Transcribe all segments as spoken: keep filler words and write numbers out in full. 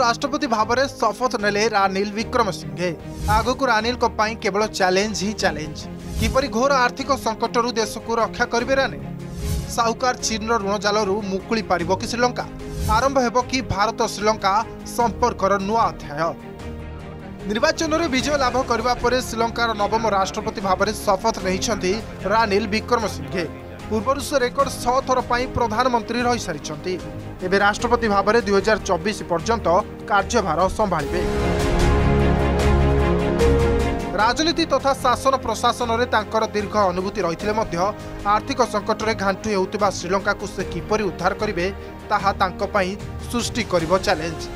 राष्ट्रपति भाव में शपथ नेले रानिल विक्रमसिंह। आगकू रानिल केवल चैलेंज ही चैलेंज। किपरि घोर आर्थिक संकट रु देश को रक्षा करेंगे रानिल। साहूकार चीन ऋण जाल मुकुली पार कि श्रीलंका। आरंभ हेब कि भारत श्रीलंका संपर्कर नुआ अध्याय। निर्वाचन में विजय लाभ करने श्रीलंकार नवम राष्ट्रपति भाव में शपथ नहीं रानिल विक्रमसिंह। पूर्वर से रेकर्ड छह थर प्रधानमंत्री रही सारी एवं राष्ट्रपति भाव में दुई हजार चौबीस पर्यंत कार्यभार संभाले। राजनीति तथा शासन प्रशासन में तांकर दीर्घ अनुभूति रही आर्थिक संकट में घांटु होता श्रीलंका को से किपरि उद्धार करेंगे ताहा तांको पाई सृष्टि करिबो चैलेंज।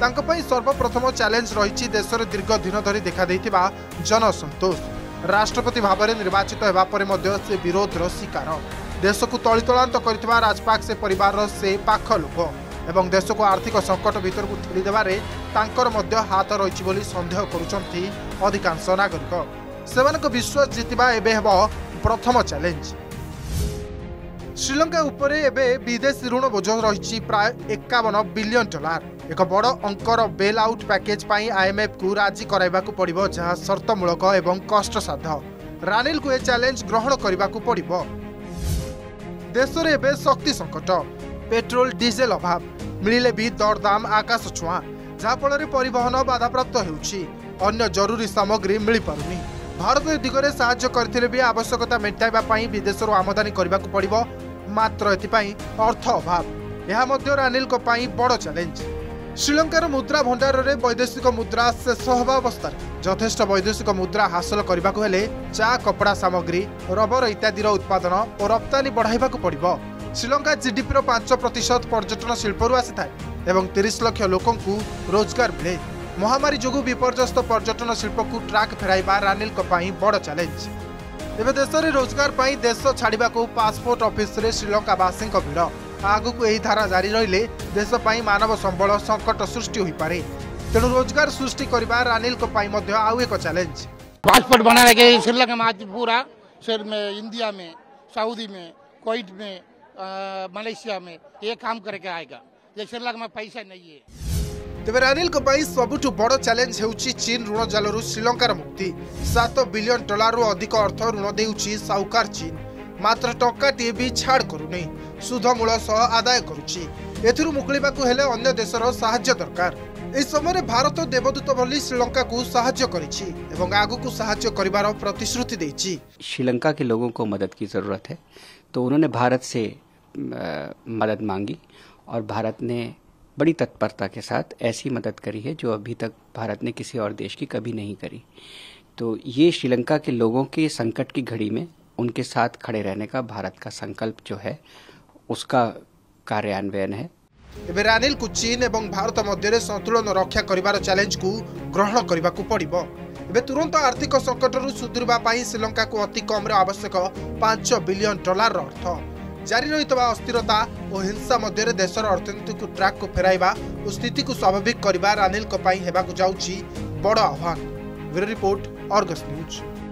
तांको पाई सर्वप्रथम चैलेंज रही देश में दीर्घ दिन धरी देखादेइथिबा जनसंतोष। राष्ट्रपति भाव में निर्वाचित होगा पर से विरोधर शिकार। देश को तलितलांत कर राजपाक्से परिवार से पाख लोक एवं देश को आर्थिक संकट भीतर को ठेली देवारे तांकर मध्य हाथ रही बोली संदेह करुचंती अधिकांश नागरिक। सेमानक विश्वास जितिबा एबे हेबो प्रथम चैलेंज। श्रीलंका उपरे एबे विदेशी ऋण बोझ रही प्राय इक्यावन बिलियन डॉलर। एक बड़ अंकर बेल आउट पैकेज पर आईएमएफ को राजी कराइबा को पड़िबो जहां शर्तमूलक एवं कष्टसाध्य। रानिल को ए चैलेंज ग्रहण करने को पड़िबो। देश में एबे शक्ति संकट, पेट्रोल डीजेल अभाव, मिले भी दरदाम आकाश छुआ जहाँफल परिवहन बाधाप्राप्त होउछि। अन्य जरूरी सामग्री मिल पारुनी। भारत दिगरे साहाय्य करथिले भी आवश्यकता मेटाइबा पई विदेशरू आमदानी करबाक पड़िबो। मात्र एतिपाई अर्थ अभाव। यह मध्य रानिल को पाई बड़ चैलेंज। श्रीलंकार मुद्रा भंडार रे वैदेशिक मुद्रा शेष होबा अवस्था यथेष्ट वैदेशिक मुद्रा हासिल करबाक हेले चा कपड़ा सामग्री रबर इत्यादिर उत्पादन और रप्तानी बढ़ाइबाक पड़िबो। श्रीलंका जीडीपी पांच प्रतिशत पर्यटन शिल्परू आसिथाए एवं तीस लाख लोकंकु रोजगार मिले। महामारी जोगु विपर्यस्त पर्यटन शिल्प को ट्राक फेराइबा रानिल को पाई बड़ चैलेंज। तेज देश में रोजगार पाई देश छाड़ा को पासपोर्ट ऑफिस रे श्रीलंकावासी भीड़। आगक यही धारा जारी रहिले देश पाई मानव संबल संकट सृष्टि हो पारे। तेणु रोजगार सृष्टि करबा रानिल को पाई मध्य आउ एक चैलेंज। पासपोर्ट बनाने के श्रीलंका में आज पूरा शहर में, इंडिया में, सऊदी में, कुवैत में, मलेशिया में ये काम करके आएगा। ये श्रीलंका में पैसा नहीं है। तेरे रानिल को पाई सबुठु बड़ चैलेंज होउछि चीन ऋण जालरू श्रीलंकार मुक्ति। सात बिलियन डॉलर रु अधिक अर्थ ऋण देउछि साहूकार चीन। मात्र टकाटी भी छाड़ करूनी, सुध मूल सह आदाय करूछि। एथिरु मुकलिबाकू हेले अन्य देशर सहाय्य दरकार। ए समय भारत देवदूत भली श्रीलंका को सहाय्य करिछि एवं आगुकू सहाय्य करिवार प्रतिश्रुति देछि। श्रीलंका के लोगों को मदद की जरूरत है तो उन्होंने भारत से मदद मांगी और भारत ने बड़ी तत्परता के साथ ऐसी मदद करी है जो अभी तक भारत ने किसी और देश की कभी नहीं करी। तो ये श्रीलंका के लोगों के संकट की घड़ी में उनके साथ खड़े रहने का भारत का संकल्प जो है उसका कार्यान्वयन है। रानिल को चीन एवं भारत मध्य संतुलन रक्षा कर चैलेंज को ग्रहण करने को पड़ो। एवं तुरंत आर्थिक संकटर सुधरवा श्रीलंका को अति कम आवश्यक पांच बिलियन डॉलर अर्थ। जारी रही अस्थिरता और हिंसा मध्य देशर अर्थनीति को ट्रैक को फेराइबा और स्थिति को स्वाभाविक करने रानिल को पाई हेबाकु जाउछि बड़ आह्वान। Bureau report, Argus news.